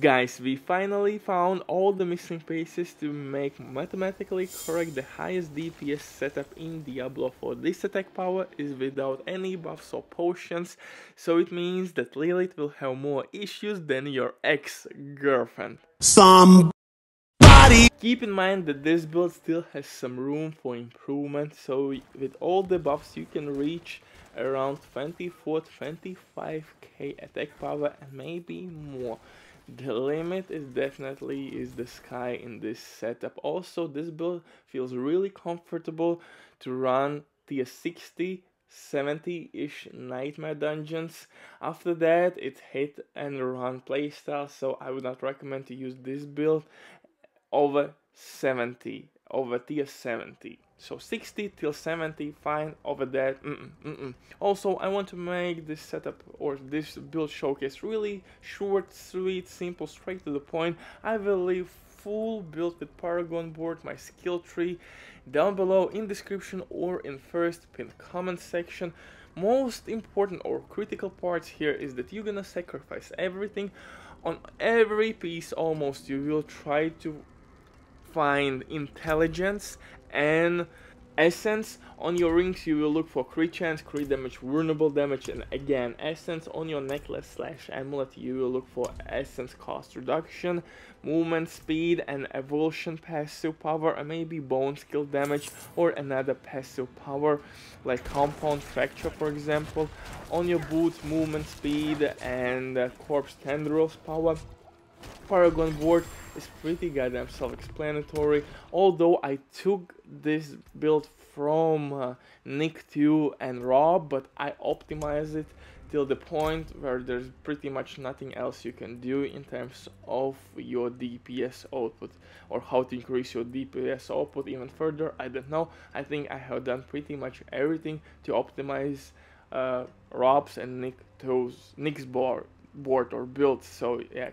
Guys, we finally found all the missing pieces to make mathematically correct the highest DPS setup in Diablo 4. This attack power is without any buffs or potions, so it means that Lilith will have more issues than your ex-girlfriend. Keep in mind that this build still has some room for improvement, so with all the buffs you can reach around 24-25k attack power and maybe more. The limit is definitely the sky in this setup. Also, this build feels really comfortable to run tier 60, 70-ish nightmare dungeons. After that, it's hit and run playstyle, so I would not recommend to use this build over 70, over tier 70. So 60 till 70, fine, over that, Also, I want to make this setup or this build showcase really short, sweet, simple, straight to the point. I will leave full build with Paragon board, my skill tree, down below in description or in first pinned comment section. Most important or critical parts here is that you're gonna sacrifice everything. On every piece almost you will try to find intelligence and essence. On your rings you will look for crit chance, crit damage, vulnerable damage, and again essence. On your necklace slash amulet you will look for essence cost reduction, movement speed, and evolution passive power, and maybe bone skill damage or another passive power like compound fracture, for example. On your boots, movement speed and corpse tendrils power. Paragon board is pretty goddamn self-explanatory, although I took this build from Nick Tew and Rob, but I optimized it till the point where there's pretty much nothing else you can do in terms of your DPS output or how to increase your DPS output even further. I don't know, I think I have done pretty much everything to optimize Rob's and Nick's board or build, so yeah.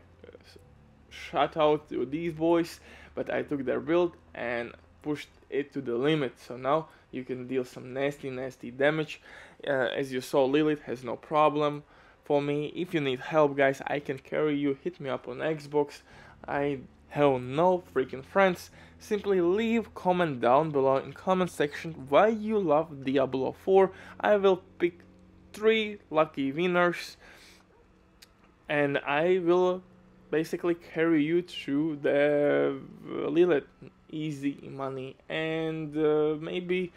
Shout out to these boys, but I took their build and pushed it to the limit, so now you can deal some nasty damage. As you saw, Lilith has no problem for me. If you need help, guys, I can carry you. Hit me up on Xbox. I have no freaking friends. Simply leave comment down below in comment section why you love Diablo 4. I will pick 3 lucky winners and I will basically carry you through the Lilith, easy money, and maybe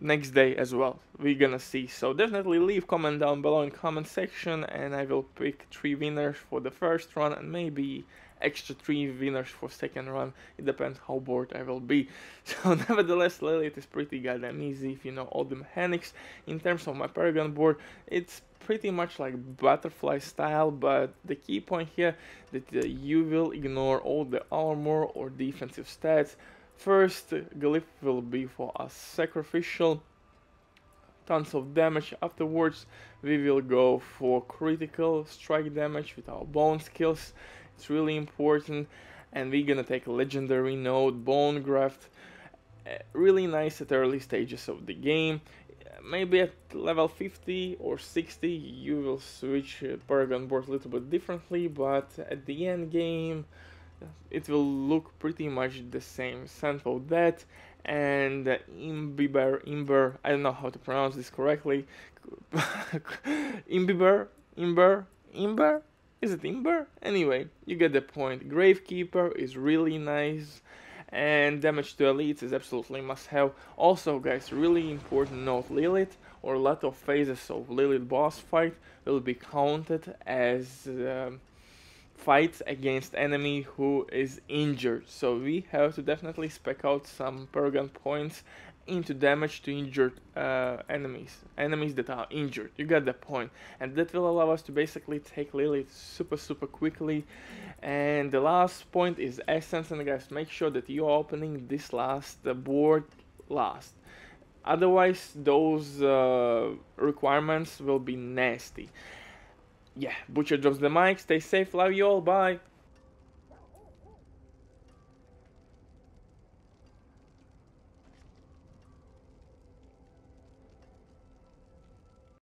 next day as well, we're gonna see. So definitely leave comment down below in comment section and I will pick 3 winners for the first run and maybe extra 3 winners for second run. It depends how bored I will be. So nevertheless, Lilith is pretty goddamn easy if you know all the mechanics. In terms of my Paragon board, it's pretty much like butterfly style, but the key point here that you will ignore all the armor or defensive stats. First glyph will be for us sacrificial, tons of damage. Afterwards we will go for critical strike damage with our bone skills, it's really important, and we're gonna take a legendary node, Bone Graft, really nice at early stages of the game. Maybe at level 50 or 60 you will switch Paragon board a little bit differently, but at the end game it will look pretty much the same. Sample that and Imbiber, I don't know how to pronounce this correctly. Imbiber? Is it Imber? Anyway, you get the point. Gravekeeper is really nice, and damage to elites is absolutely must-have. Also, guys, really important note, Lilith or a lot of phases of Lilith boss fight will be counted as fights against enemy who is injured, so we have to definitely spec out some Paragon points into damage to injured enemies that are injured. You got the point, and that will allow us to basically take Lilith super quickly. And the last point is essence, and guys, make sure that you are opening this board last, otherwise those requirements will be nasty. Yeah, Butcher drops the mic. Stay safe, love you all, bye.